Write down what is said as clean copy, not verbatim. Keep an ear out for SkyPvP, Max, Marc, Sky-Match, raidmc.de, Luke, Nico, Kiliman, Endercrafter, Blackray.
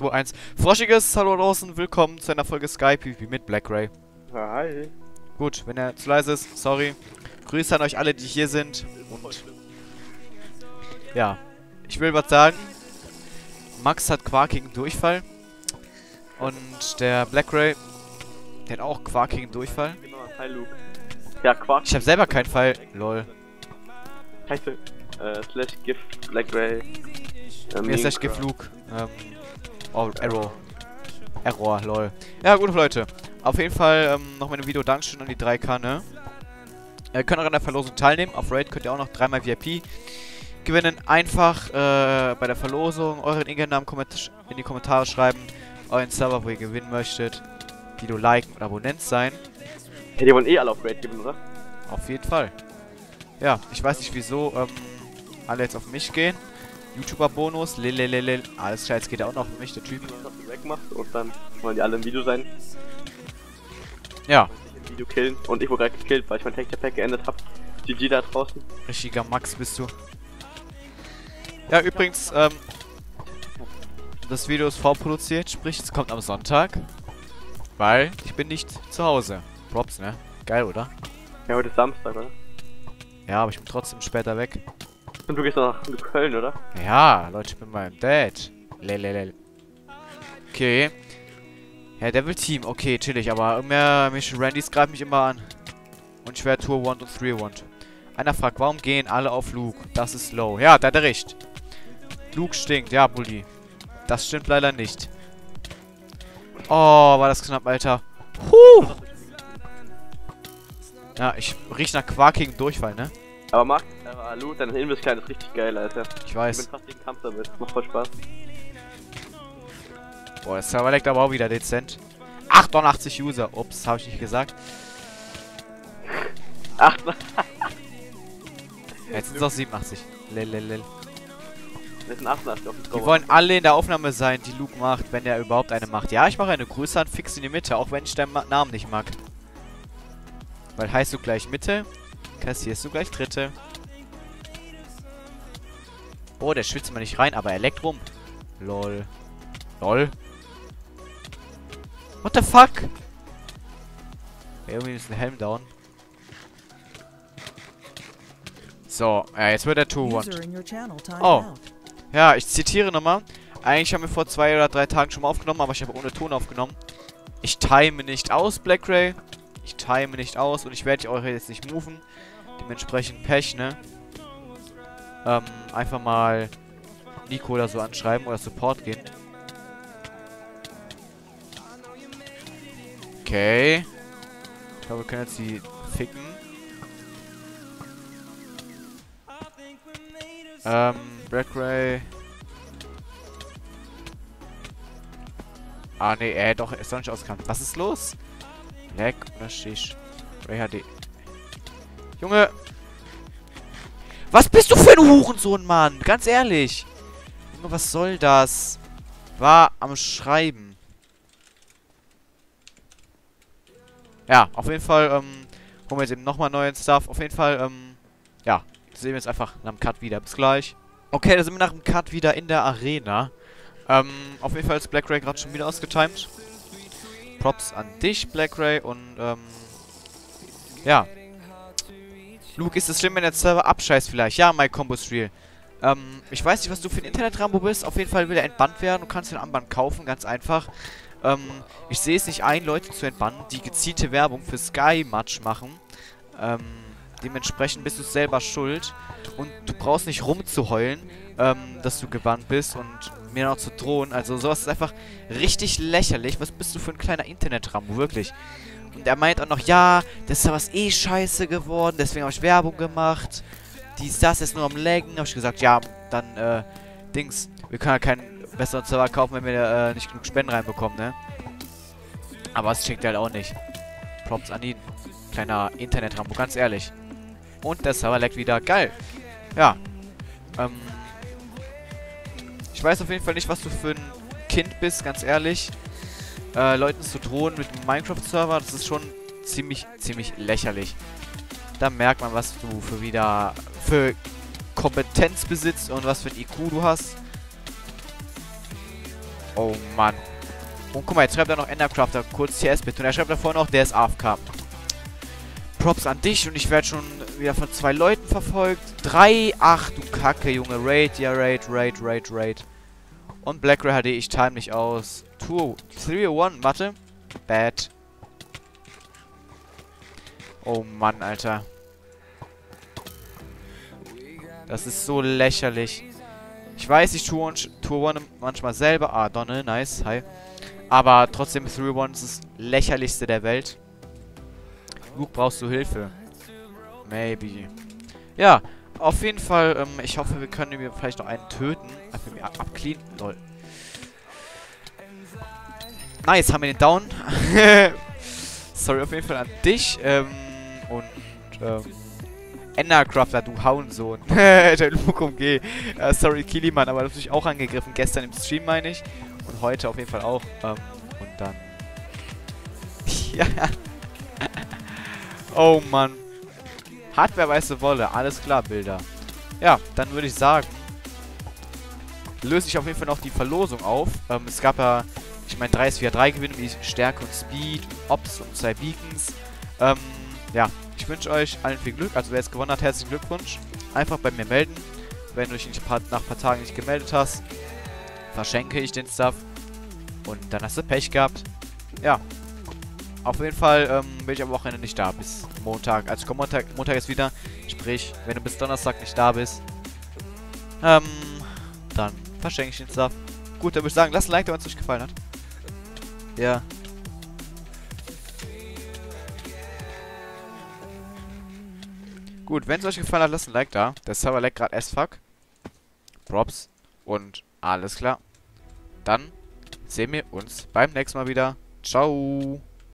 3, 2, 1. Froschiges Hallo draußen, willkommen zu einer Folge Sky PvP mit Blackray. Hi. Gut, wenn er zu leise ist, sorry. Grüße an euch alle, die hier sind. Und ja, ich will was sagen. Max hat quarkigen Durchfall. Und der Blackray, der hat auch quarkigen Durchfall. Hi Luke. Ja, Quark. Ich hab selber keinen Fall. Lol. Heiße. /gift Blackray. Mir /gift Luke. Oh, Error. Error, lol. Ja, gut, Leute. Auf jeden Fall noch mal ein Video. Dankeschön an die 3K, ne? Ihr könnt auch an der Verlosung teilnehmen. Auf Raid könnt ihr auch noch 3-mal VIP gewinnen. Einfach bei der Verlosung euren Ingame-Namen in die Kommentare schreiben. Euren Server, wo ihr gewinnen möchtet. Video liken und Abonnent sein. Hey, die wollen eh alle auf Raid gewinnen, oder? Auf jeden Fall. Ja, ich weiß nicht wieso alle jetzt auf mich gehen. YouTuber-Bonus, lelelelel. Alles klar, jetzt geht er auch noch auf mich, der Typ. Wegmacht und dann wollen die alle im Video sein. Ja. Im Video killen und ich wurde gerade gekillt, weil ich mein Tech-Pack geendet habe. GG da draußen. Richtiger Max bist du. Ja, übrigens, das Video ist vorproduziert, sprich, es kommt am Sonntag. Weil ich bin nicht zu Hause. Props, ne? Geil, oder? Ja, heute ist Samstag, oder? Ja, aber ich bin trotzdem später weg. Und du gehst nach Köln, oder? Ja, Leute, ich bin beim Dad. Lelelel. Okay. Ja, Devil Team. Okay, chillig, aber mehr Randys greifen mich immer an. Und ich werde 2-1 und 3-1. Einer fragt, warum gehen alle auf Luke? Das ist low. Ja, da hat er recht. Luke stinkt. Ja, Bulli. Das stimmt leider nicht. Oh, war das knapp, Alter. Huh! Ja, ich riech nach quarkigem Durchfall, ne? Aber Marc, Luke, dein Invis-Klein ist richtig geil, Alter. Ich weiß. Ich bin fast gegen Kampf damit. Macht voll Spaß. Boah, das Server leckt aber auch wieder dezent. 88 User. Ups, habe ich nicht gesagt. 88. Jetzt sind es noch 87. Lelelel. Wir sind 88 auf dem Cover. Die wollen alle in der Aufnahme sein, die Luke macht, wenn er überhaupt eine macht. Ja, ich mache eine Grüße an Fix in die Mitte, auch wenn ich deinen Namen nicht mag. Weil heißt du gleich Mitte, kassierst du gleich Dritte. Oh, der schwitzt mal nicht rein, aber er leckt rum. Lol. Lol. What the fuck? Ja, irgendwie ist ein Helm down. So, jetzt wird der 2-1. Oh. Ja, ich zitiere nochmal. Eigentlich haben wir vor 2 oder 3 Tagen schon mal aufgenommen, aber ich habe ohne Ton aufgenommen. Ich time nicht aus, Blackray. Ich time nicht aus und ich werde eure jetzt nicht moven. Dementsprechend Pech, ne? Einfach mal Nico oder so anschreiben oder Support gehen. Okay. Ich glaube, wir können jetzt die ficken. Blackray. Ah, ne, doch, ist doch nicht ausgekannt. Was ist los? Lag oder Shish? Ray HD. Junge! Was bist du für ein Hurensohn, Mann? Ganz ehrlich! Junge, was soll das? War am Schreiben. Ja, auf jeden Fall, holen wir jetzt eben nochmal neuen Stuff. Auf jeden Fall, ja, sehen wir jetzt einfach nach dem Cut wieder. Bis gleich. Okay, da sind wir nach dem Cut wieder in der Arena. Auf jeden Fall ist Blackray gerade schon wieder ausgetimt. Props an dich, Blackray, und ja. Luke, ist es schlimm, wenn der Server abscheißt vielleicht? Ja, my combo ist real. Ich weiß nicht, was du für ein Internetrambo bist. Auf jeden Fall will er entbannt werden. Du kannst den Armband kaufen, ganz einfach. Ich sehe es nicht ein, Leute zu entbannen, die gezielte Werbung für Sky-Match machen. Dementsprechend bist du selber schuld. Und du brauchst nicht rumzuheulen, dass du gebannt bist und mir noch zu drohen. Also sowas ist einfach richtig lächerlich. Was bist du für ein kleiner Internetrambo, wirklich? Und er meint auch noch, ja, das ist ja was eh scheiße geworden, deswegen habe ich Werbung gemacht. Dies, das ist nur am Laggen. Habe ich gesagt, ja, dann, Dings, wir können ja keinen besseren Server kaufen, wenn wir nicht genug Spenden reinbekommen, ne? Aber das checkt er halt auch nicht. Props an ihn. Kleiner Internetrambo, ganz ehrlich. Und der Server leckt wieder. Geil. Ja. Ich weiß auf jeden Fall nicht, was du für ein Kind bist, ganz ehrlich. Leuten zu drohen mit einem Minecraft-Server, das ist schon ziemlich lächerlich. Da merkt man, was du für Kompetenz besitzt und was für ein IQ du hast. Oh Mann. Und guck mal, jetzt schreibt er noch Endercrafter kurz CS mit. Und er schreibt davor noch, der ist AFK. Props an dich. Und ich werde schon wieder von 2 Leuten verfolgt. 3, ach du Kacke, Junge. Raid, ja, Raid. Und Blackray HD, ich time nicht aus. 2, 3, 1, Mathe. Bad. Oh Mann, Alter. Das ist so lächerlich. Ich weiß, ich tue manchmal selber. Ah, Donne, nice, hi. Aber trotzdem, 3-1 ist das lächerlichste der Welt. Luke, brauchst du Hilfe? Maybe. Ja, auf jeden Fall, ich hoffe, wir können mir vielleicht noch einen töten. Einfach mir abcleanen. Toll. Nice, haben wir den down. Sorry, auf jeden Fall an dich. Endercrafter, du Hauensohn. Der Luke umgeh. Sorry, Kiliman, aber das habe ich auch angegriffen. Gestern im Stream, meine ich. Und heute auf jeden Fall auch. Und dann. Ja. Oh Mann. Hardware weiße Wolle. Alles klar, Bilder. Ja, dann würde ich sagen, löse ich auf jeden Fall noch die Verlosung auf. Es gab ja, ich meine, 3-4-3 Gewinne wie Stärke und Speed, Ops und 2 Beacons. Ja. Ich wünsche euch allen viel Glück. Also wer es gewonnen hat, herzlichen Glückwunsch. Einfach bei mir melden. Wenn du dich nicht nach ein paar Tagen nicht gemeldet hast, verschenke ich den Stuff. Und dann hast du Pech gehabt. Ja. Auf jeden Fall bin ich am Wochenende nicht da. Bis Montag. Also komm, Montag ist wieder. Sprich, wenn du bis Donnerstag nicht da bist, dann verschenke ich den Stuff. Gut, dann würde ich sagen, lasst ein Like da, wenn es euch gefallen hat. Ja. Gut, wenn es euch gefallen hat, lasst ein Like da. Der Server leckt gerade as fuck. Props. Und alles klar. Dann sehen wir uns beim nächsten Mal wieder. Ciao.